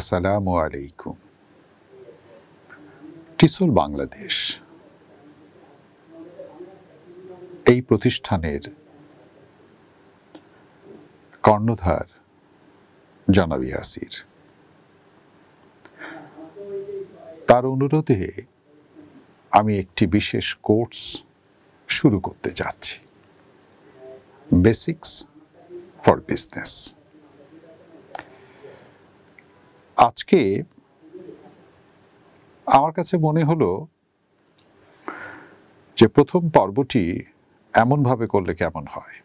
আসসালামু আলাইকুম। টিসল বাংলাদেশ এই প্রতিষ্ঠানের কর্ণধার জনাব ইয়াসির, তার অনুরোধে আমি একটি বিশেষ কোর্স শুরু করতে যাচ্ছি, বেসিক্স ফর বিজনেস। আজকে আমার কাছে মনে হলো যে প্রথম পর্বটি এমনভাবে করলে কেমন হয়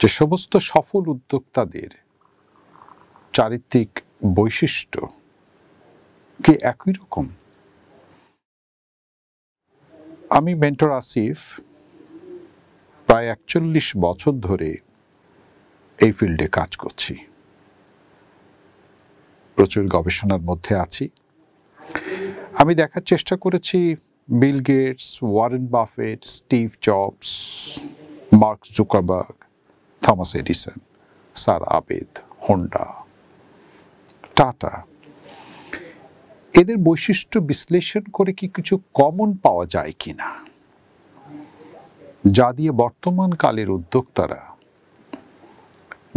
যে সমস্ত সফল উদ্যোক্তাদের চারিত্রিক বৈশিষ্ট্য কি একই রকম। আমি মেন্টর আসিফ প্রায় ৪১ বছর ধরে এই ফিল্ডে কাজ করছি, প্রচুর গবেষণার মধ্যে আছি। আমি দেখার চেষ্টা করেছি Bill Gates, Warren Buffett, Steve Jobs, Mark Zuckerberg, Thomas Edison, sir Abed, Honda, Tata, এদের বৈশিষ্ট্য বিশ্লেষণ করে কি কিছু কমন পাওয়া যায় কিনা, যা দিয়ে বর্তমান কালের উদ্যোক্তারা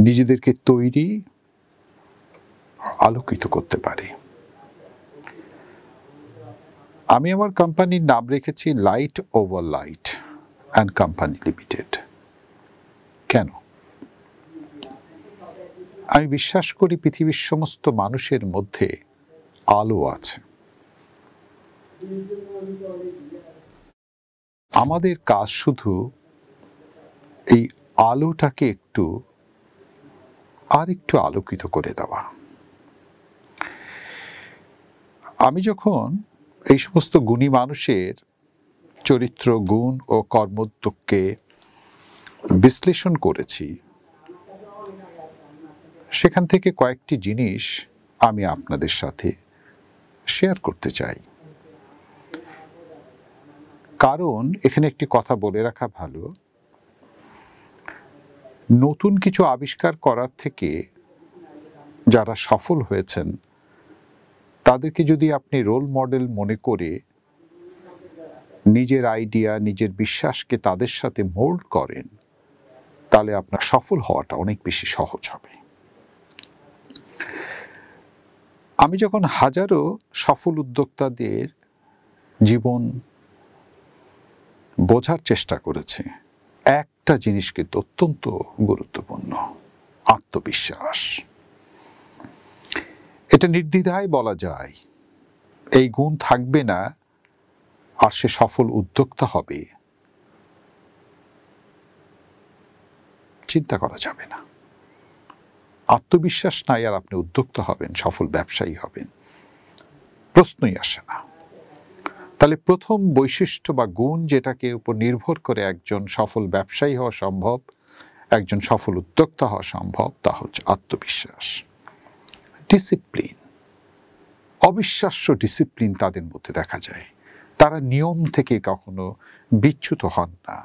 নিজেদেরকে তৈরি আলোকিত করতে পারে। আমি আমার কোম্পানির নাম রেখেছি light over light and company limited. কেন? আমি বিশ্বাস করি পৃথিবীর সমস্ত মানুষের মধ্যে আলো আছে। আমাদের কাজ শুধু এই আলোটাকে একটু আর একটু আলোকিত করে দেওয়া। আমি যখন এই সমস্ত গুণী মানুষের চরিত্র, গুণ ও কর্মোদ্যোগকে বিশ্লেষণ করেছি, সেখান থেকে কয়েকটি জিনিস আমি আপনাদের সাথে শেয়ার করতে চাই। কারণ এখানে একটি কথা বলে রাখা ভালো, নতুন কিছু আবিষ্কার করার থেকে যারা সফল হয়েছেন তাদেরকে যদি আপনি রোল মডেল মনে করে নিজের আইডিয়া, নিজের বিশ্বাসকে তাদের সাথে মোল্ড করেন, তাহলে আপনার সফল হওয়াটা অনেক বেশি সহজ হবে। আমি যখন হাজারো সফল উদ্যোক্তাদের জীবন বোঝার চেষ্টা করেছি, একটা জিনিস কিন্তু অত্যন্ত গুরুত্বপূর্ণ, আত্মবিশ্বাস। এটা নির্দ্বিধায় বলা যায়, এই গুণ থাকবে না আর সে সফল উদ্যোক্তা হবে, চিন্তা করা যাবে না। আত্মবিশ্বাস নাই আর আপনি উদ্যোক্তা হবেন, সফল ব্যবসায়ী হবেন, প্রশ্নই আসে না। তাহলে প্রথম বৈশিষ্ট্য বা গুণ যেটাকে উপর নির্ভর করে একজন সফল ব্যবসায়ী হওয়া সম্ভব, একজন সফল উদ্যোক্তা হওয়া সম্ভব, তা হচ্ছে আত্মবিশ্বাস। ডিসিপ্লিন, অবিশ্বাস্য ডিসিপ্লিন তাদের মধ্যে দেখা যায়, তারা নিয়ম থেকে কখনো বিচ্যুত হন না।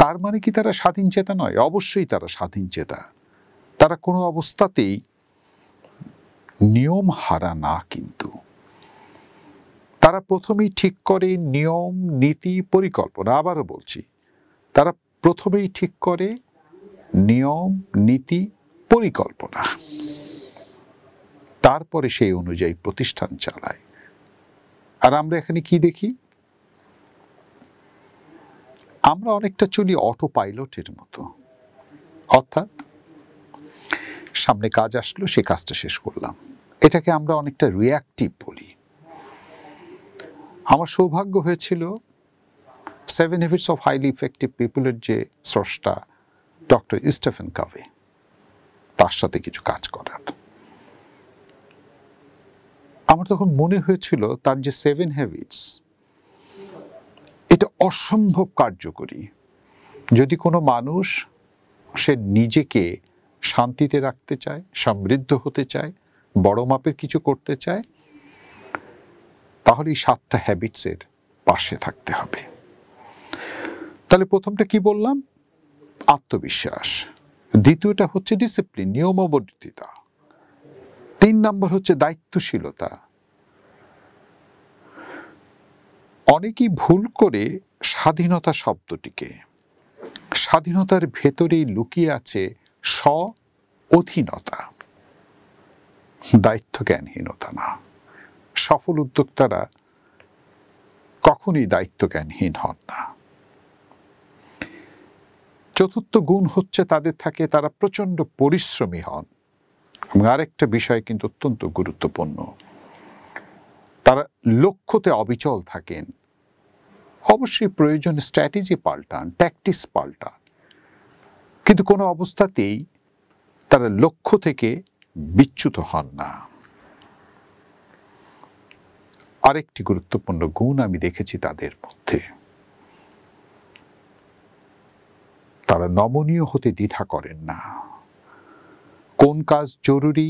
তার মানে কি তারা স্বাধীন চেতা নয়? অবশ্যই তারা স্বাধীন চেতা, তারা কোনো অবস্থাতেই নিয়ম হারা না। কিন্তু তারা প্রথমেই ঠিক করে নিয়ম, নীতি, পরিকল্পনা। আবারও বলছি, তারা প্রথমেই ঠিক করে নিয়ম, নীতি, পরিকল্পনা, তারপরে সেই অনুযায়ী প্রতিষ্ঠান চালায়। আর আমরা এখানে কি দেখি? আমরা অনেকটা চলি অটো পাইলটের মতো, অর্থাৎ সামনে কাজ আসলো, সে কাজটা শেষ করলাম। এটাকে আমরা অনেকটা রিয়াক্টিভ বলি। আমার সৌভাগ্য হয়েছিল 7 হ্যাবিটস অফ হাইলি ইফেক্টিভ পিপলের যে স্রষ্টা ডক্টর স্টিফেন কাভে, তার সাথে কিছু কাজ করার। আমার তখন মনে হয়েছিল তার যে 7 হ্যাবিটস, এটা অসম্ভব কার্যকরী। যদি কোনো মানুষ সে নিজেকে শান্তিতে রাখতে চায়, সমৃদ্ধ হতে চায়, বড় মাপের কিছু করতে চায়, তাহলে এই 7টা হ্যাবিটসের পাশে থাকতে হবে। তাহলে প্রথমটা কি বললাম? আত্মবিশ্বাস। দ্বিতীয়টা হচ্ছে ডিসিপ্লিন, নিয়মাবদ্ধতা। ৩ নম্বর হচ্ছে দায়িত্বশীলতা। অনেকেই ভুল করে স্বাধীনতা শব্দটিকে, স্বাধীনতার ভেতরেই লুকিয়ে আছে স্ব-অধীনতা, দায়িত্ব জ্ঞানহীনতা না। সফল উদ্যোক্তারা কখনোই দায়িত্ব জ্ঞানহীন হন না। চতুর্থ গুণ হচ্ছে তাদের থাকে তারা প্রচণ্ড পরিশ্রমী হন। আরেকটা বিষয় কিন্তু অত্যন্ত গুরুত্বপূর্ণ, তারা লক্ষ্যতে অবিচল থাকেন। অবশ্যই প্রয়োজন স্ট্র্যাটেজি পাল্টান, ট্যাকটিক্স পাল্টান, কিন্তু কোনো অবস্থাতেই তারা লক্ষ্য থেকে বিচ্যুত হন না। আরেকটি গুরুত্বপূর্ণ গুণ আমি দেখেছি তাদের মধ্যে, তারা নমনীয় হতে দ্বিধা করেন না। কোন কাজ জরুরি,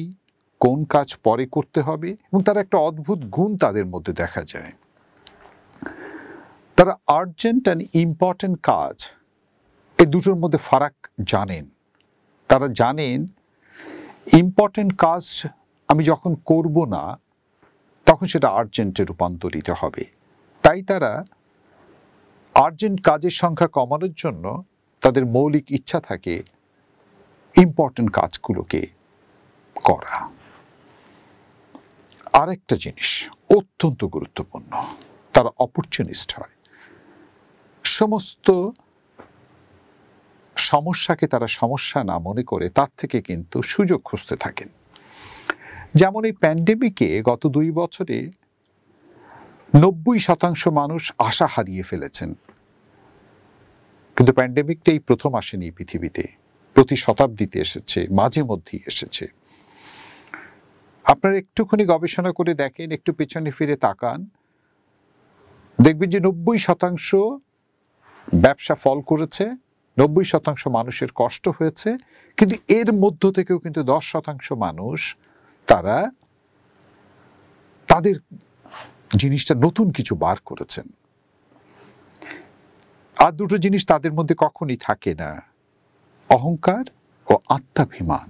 কোন কাজ পরে করতে হবে, এবং তারা একটা অদ্ভুত গুণ তাদের মধ্যে দেখা যায়, তারা আর্জেন্ট অ্যান্ড ইম্পর্টেন্ট কাজ, এ দুটোর মধ্যে ফারাক জানেন। তারা জানেন ইম্পর্টেন্ট কাজ আমি যখন করব না তখন সেটা আর্জেন্টে রূপান্তরিত হবে, তাই তারা আর্জেন্ট কাজের সংখ্যা কমানোর জন্য তাদের মৌলিক ইচ্ছা থাকে ইম্পর্টেন্ট কাজগুলোকে করা। আরেকটা জিনিস অত্যন্ত গুরুত্বপূর্ণ, তারা অপরচুনিস্ট হয়। সমস্ত সমস্যাকে তারা সমস্যা না মনে করে তার থেকে কিন্তু সুযোগ খুঁজতে থাকেন। যেমন এই প্যান্ডেমিকে গত 2 বছরে 90% মানুষ আশা হারিয়ে ফেলেছেন, কিন্তু প্যান্ডেমিকটাই প্রথম আসেনি পৃথিবীতে, প্রতি শতাব্দীতে এসেছে, মাঝে মধ্যেই এসেছে। আপনারা একটুখানি গবেষণা করে দেখেন, একটু পেছনে ফিরে তাকান, দেখবেন যে 90% ব্যবসা ফল করেছে, 90% মানুষের কষ্ট হয়েছে, কিন্তু এর মধ্য থেকেও কিন্তু 10% মানুষ তারা তাদের জিনিসটা নতুন কিছু বার করেছেন। আর দুটো জিনিস তাদের মধ্যে কখনই থাকে না, অহংকার ও আত্মাভিমান।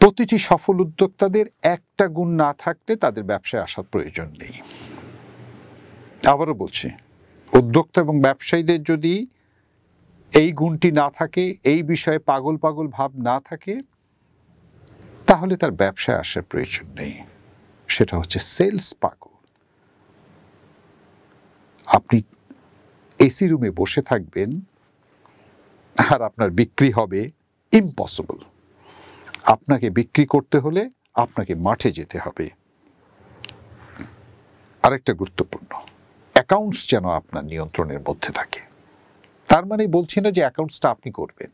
প্রতিটি সফল উদ্যোক্তাদের একটা গুণ না থাকলে তাদের ব্যবসায় আসার প্রয়োজন নেই। আবারও বলছি, উদ্যোক্তা এবং ব্যবসায়ীদের যদি এই গুণটি না থাকে, এই বিষয়ে পাগল পাগল ভাব না থাকে, তাহলে তার ব্যবসায় আসার প্রয়োজন নেই। সেটা হচ্ছে সেলস পাগল। আপনি এসি রুমে বসে থাকবেন আর আপনার বিক্রি হবে, ইম্পসিবল। আপনাকে বিক্রি করতে হলে আপনাকে মাঠে যেতে হবে। আরেকটা গুরুত্বপূর্ণ, অ্যাকাউন্টস যেন আপনার নিয়ন্ত্রণের মধ্যে থাকে। তার মানে বলছি না যে অ্যাকাউন্টসটা আপনি করবেন,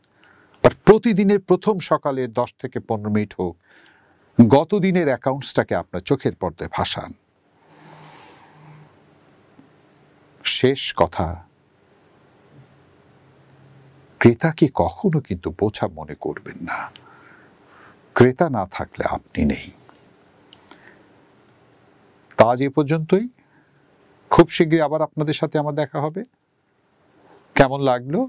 বাট প্রতিদিনের প্রথম সকালে 10 থেকে 15 মিনিট হোক গত দিনের অ্যাকাউন্টসটাকে আপনার চোখের পর্দায় ভাসান। শেষ কথা, ক্রেতাকে কখনো কিন্তু বোঝা মনে করবেন না। ক্রেতা না থাকলে আপনি নেই। তা এ পর্যন্তই। খুব শীঘ্রই আবার আপনাদের সাথে আমার দেখা হবে। কেমন লাগলো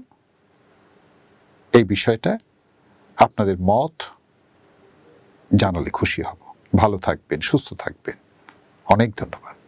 এই বিষয়টা, আপনাদের মত জানালে খুশি হব। ভালো থাকবেন, সুস্থ থাকবেন। অনেক ধন্যবাদ।